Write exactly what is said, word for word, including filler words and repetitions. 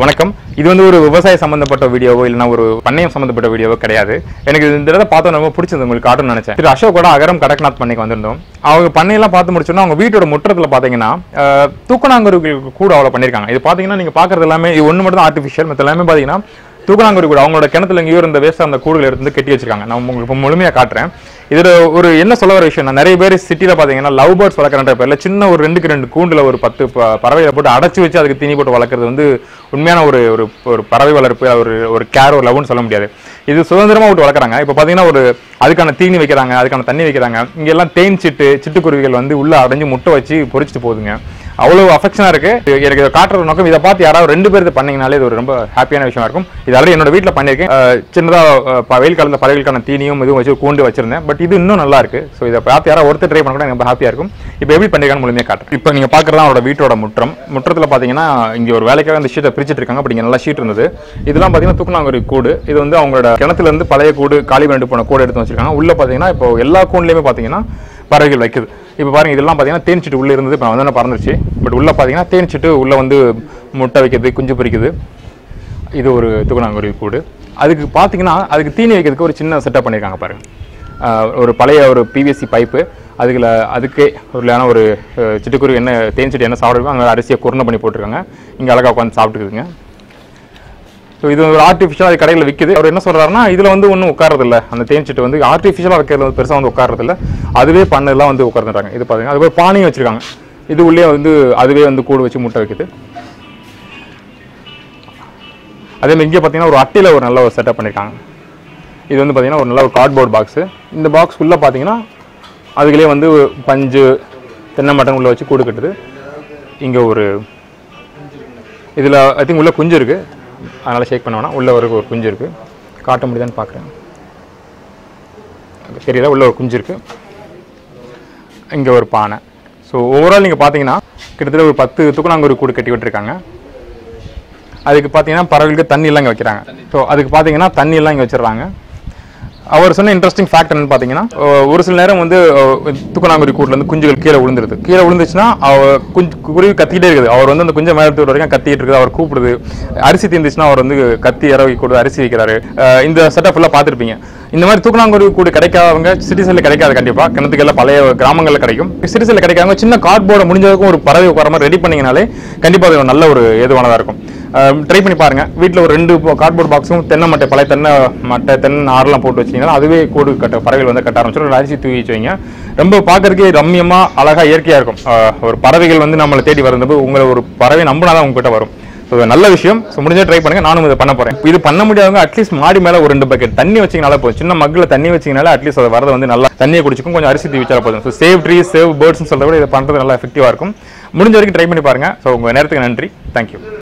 வணக்கம் இது வந்து ஒரு விவசாய சம்பந்தப்பட்ட வீடியோவோ இல்லனா ஒரு பண்ணையம் சம்பந்தப்பட்ட வீடியோவோ கிடையாது. எனக்கு இந்த தடவை பார்த்தா ரொம்ப பிடிச்சது உங்களுக்கு காட்டணும்னு நினைச்சேன். திரு அசோக் கூட அகரம் கடக்நாத் பண்ணைக்கு வந்திருந்தோம். அவங்க பண்ணையெல்லாம் பார்த்து முடிச்சோன்னா அவங்க வீட்டோட முற்றத்துல பாத்தீங்கன்னா தூக்கணாங்குருவிகள் கூட அவ்வளவு பண்ணிருக்காங்க. இது பாத்தீங்கன்னா நீங்க பாக்குறது எல்லாமே இது ஒண்ணு மட்டும் தான் ஆர்டிஃபிஷியல், மத்த எல்லாமே பாத்தீங்கன்னா தூக்கணாங்குருவி கூட அவங்களோட கிணத்துல இங்கே இருந்த வேஸ்ட் அந்த கூடுகள் எடுத்து கட்டி வச்சிருக்காங்க. நான் உங்களுக்கு முழுமையா காட்டுறேன். இதில் ஒரு என்ன சொல்ல வர விஷயம்னா, நிறைய பேர் சிட்டியில் பார்த்தீங்கன்னா லவ் பேர்ட்ஸ் வளர்க்குற பேரில் சின்ன ஒரு ரெண்டுக்கு ரெண்டு கூண்டில் ஒரு பத்து பறவைகளை போட்டு அடைச்சி வச்சு அதுக்கு தீனி போட்டு வளர்க்குறது வந்து உண்மையான ஒரு ஒரு பறவை வளர்ப்பு, ஒரு ஒரு கேர், ஒரு லவ்னு சொல்ல முடியாது. இது சுதந்திரமாக விட்டு வளர்க்குறாங்க. இப்போ பார்த்தீங்கன்னா ஒரு அதுக்கான தீனி வைக்கிறாங்க, அதுக்கான தண்ணி வைக்கிறாங்க. இங்கெல்லாம் தேன் சிட்டு சிட்டுக்குருவிகள் வந்து உள்ளே அடைஞ்சு முட்டை வச்சு பொறிச்சிட்டு போகுதுங்க. அவ்வளோ அஃபெக்ஷனாக இருக்குது. எனக்கு இதை காட்டுற நோக்கம் இதை பார்த்து யாராவது ரெண்டு பேர் இது பண்ணிங்கனாலே இது ஒரு ரொம்ப ஹாப்பியான விஷயமா இருக்கும். இது ஆல்ரெடி என்னோட வீட்டில் பண்ணியிருக்கேன். சின்னதாக வெயில் காலத்தில் பறவைகளுக்கான தீனியும் இதுவும் வச்சு கூண்டு வச்சிருந்தேன். பட் இது இன்னும் நல்லா இருக்கு. ஸோ இதை பார்த்து யாராவது ஒருத்தர் ட்ரை பண்ண கூட ரொம்ப ஹாப்பியாக இருக்கும். இப்போ எப்படி பண்ணியிருக்கான்னு முழுமையாக காட்டுறேன். இப்போ நீங்கள் பார்க்குறதா அவரோட வீட்டோட முற்றம். முற்றத்தில் பார்த்தீங்கன்னா இங்கே ஒரு வேலைக்காக அந்த ஷீட்டை பிரிச்சுட்டு இருக்காங்க. அப்படி இங்கே நல்லா ஷீட் இருந்தது. இதெல்லாம் பார்த்தீங்கன்னா தூக்கணாங்குருவி கூடு. இது வந்து அவங்களோட கிணத்துலேருந்து பழைய கூடு காலி பண்ணிட்டு போன கூடு எடுத்து வச்சிருக்காங்க. உள்ளே பார்த்தீங்கன்னா இப்போ எல்லா கூண்டுலையுமே பார்த்தீங்கன்னா பறவைகள் வைக்குது. இப்போ பாருங்கள், இதெல்லாம் பார்த்தீங்கன்னா தேன்சிட்டு உள்ளே இருந்தது இப்போ வந்து பறந்துருச்சு. பட் உள்ளே பார்த்தீங்கன்னா தேன்சிட்டு உள்ளே வந்து முட்டை வைக்கிறது, குஞ்சு பொறிக்குது. இது ஒரு தூக்கணாங்குருவி கூடு. அதுக்கு பார்த்தீங்கன்னா அதுக்கு தீனி வைக்கிறதுக்கு ஒரு சின்ன செட்டப் பண்ணியிருக்காங்க பாருங்கள். ஒரு பழைய ஒரு பிவிஎஸ்சி பைப்பு, அதுக்குள்ள அதுக்கே ஒருலான ஒரு சிட்டுக்குருவி என்ன தேன் சிட்டு என்ன சாப்பிடுவோம் அங்கே அரிசியை குருணை பண்ணி போட்டிருக்காங்க. இங்கே அழகாக உட்காந்து சாப்பிட்டுக்குதுங்க. ஸோ இது ஒரு ஆர்டிஃபிஷியலாக அது கடையில் விற்கிது. அவர் என்ன சொல்கிறாருன்னா இதில் வந்து ஒன்றும் உட்காரதில்லை, அந்த தேன் சிட்டு வந்து ஆர்டிஃபிஷியலாக வைக்கிறது வந்து பெருசாக வந்து உட்காரதில்லை, அதுவே பண்ணதெல்லாம் வந்து உட்காந்துட்டாங்க. இது பார்த்தீங்கன்னா அது போய் பானையும் வச்சுருக்காங்க. இது உள்ளே வந்து அதுவே வந்து கூடு வச்சு முட்டை வைக்குது. அதேமாதிரி இங்கே பார்த்தீங்கன்னா ஒரு அட்டையில் ஒரு நல்ல ஒரு செட்டப் பண்ணியிருக்காங்க. இது வந்து பார்த்திங்கன்னா ஒரு நல்ல ஒரு கார்ட்போர்ட் பாக்ஸு. இந்த பாக்ஸ் உள்ளே பார்த்தீங்கன்னா அதுக்குள்ளே வந்து பஞ்சு தென்னை மட்டன் உள்ளே வச்சு கூடு கட்டுது. இங்கே ஒரு இதில் ஐ திங்க் உள்ளே குஞ்சு இருக்குது, அதனால் ஷேக் பண்ணோன்னா உள்ளே ஒரு ஒரு குஞ்சு இருக்குது. காட்ட முடியுதான்னு பார்க்குறேன். தெரியுதா? உள்ளே ஒரு குஞ்சு இருக்குது. இங்கே ஒரு பானை. ஸோ ஓவரால் நீங்கள் பார்த்தீங்கன்னா கிட்டத்தட்ட ஒரு பத்து தூக்கணாங்குருவி கூடு கட்டி விட்டுருக்காங்க. அதுக்கு பார்த்தீங்கன்னா பறவைகளுக்கு தண்ணியெல்லாம் இங்கே வைக்கிறாங்க. ஸோ அதுக்கு பார்த்தீங்கன்னா தண்ணியெல்லாம் இங்கே வச்சிடறாங்க. அவர் சொன்ன இன்ட்ரெஸ்டிங் ஃபேக்ட் என்னன்னு பார்த்தீங்கன்னா, ஒரு சில நேரம் வந்து தூக்கணாங்குருவி கூட்டிலேருந்து குஞ்சுகள் கீழே விழுந்துருது. கீழே விழுந்துச்சுன்னா அவர் குஞ்சு குருவி கத்திக்கிட்டே இருக்குது. அவர் வந்து அந்த குஞ்சை மேலே எடுத்து வரைக்கும் கத்திக்கிட்டு இருக்குது. அவர் கூப்பிடுது. அரிசி தீர்ந்துச்சுன்னா அவர் வந்து கத்தி இறவி கூடுது, அரிசி வைக்கிறாரு. இந்த செட்டப் ஃபுல்லாக பார்த்துருப்பீங்க. இந்த மாதிரி தூக்கணாங்குருவி கூடு கிடைக்காதவங்க சிட்டிஸில் கிடைக்காது. கண்டிப்பாக கிணத்துக்கெல்லாம் பழைய கிராமங்களில் கிடைக்கும். சிட்டிஸில் கிடைக்காதவங்க சின்ன கார்ட்போர்டை முடிஞ்சதுக்கும் ஒரு பறவை உட்கார மாதிரி ரெடி பண்ணிங்கனாலே கண்டிப்பாக அது நல்ல ஒரு ஏதுவானதாக இருக்கும். ட்ரை பண்ணி பாருங்கள். வீட்டில் ஒரு ரெண்டு கார்ட்போர்ட் பாக்ஸும் தென்னை மட்டை பழைய தென்னை மட்டை தென்னை ஆறுலாம் போட்டு வச்சிங்கன்னா அதுவே கூடு கட்ட பறவைகள் வந்து கட்ட ஆரம்பிச்சிடும். அரிசி தூவி வைங்க. ரொம்ப பார்க்கறதுக்கே ரம்யமாக அழகாக இயற்கையாக இருக்கும். ஒரு பறவைகள் வந்து நம்மளை தேடி வரும்போது உங்களை ஒரு பறவை நம்பினா தான் உங்ககிட்ட வரும். ஸோ நல்ல விஷயம். ஸோ முடிஞ்சால் ட்ரை பண்ணுங்கள். நானும் இதை பண்ண போகிறேன். இது பண்ண முடியாதவங்க அட்லீஸ்ட் மாடி மேலே ஒரு ரெண்டு பக்கெட் தண்ணி வச்சிங்கனால போதும். சின்ன மக்கில் தண்ணி வச்சிங்கனால அட்லீஸ்ட் அதை வரது வந்து நல்லா தண்ணியை குடிச்சிக்கும். கொஞ்சம் அரிசி தூவி வச்சாலும் போதும். ஸோ சேவ் ட்ரீஸ் சேவ் பேர்ட்ஸ்னு சொல்கிறத விட இதை பண்ணுறது நல்லா எஃபெக்டிவாக இருக்கும். முடிஞ்ச வரைக்கும் ட்ரை பண்ணி பாருங்கள். ஸோ உங்கள் நேரத்துக்கு நன்றி. தேங்க்யூ.